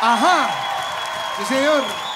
Ajá. Sí, señor.